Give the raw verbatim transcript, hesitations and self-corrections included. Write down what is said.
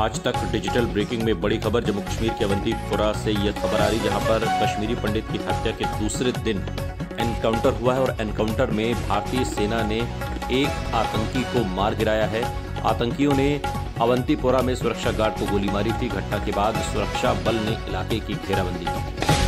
आज तक digital breaking में बड़ी खबर जम्मू कश्मीर के अवंतीपुरा से यह खबर आ रही, जहां पर कश्मीरी पंडित की हत्या के दूसरे दिन एनकाउंटर हुआ है और एनकाउंटर में भारतीय सेना ने एक आतंकी को मार गिराया है। आतंकियों ने अवंतीपुरा में सुरक्षा गार्ड को गोली मारी थी। घटना के बाद सुरक्षा बल ने इलाके की घेराबंदी की।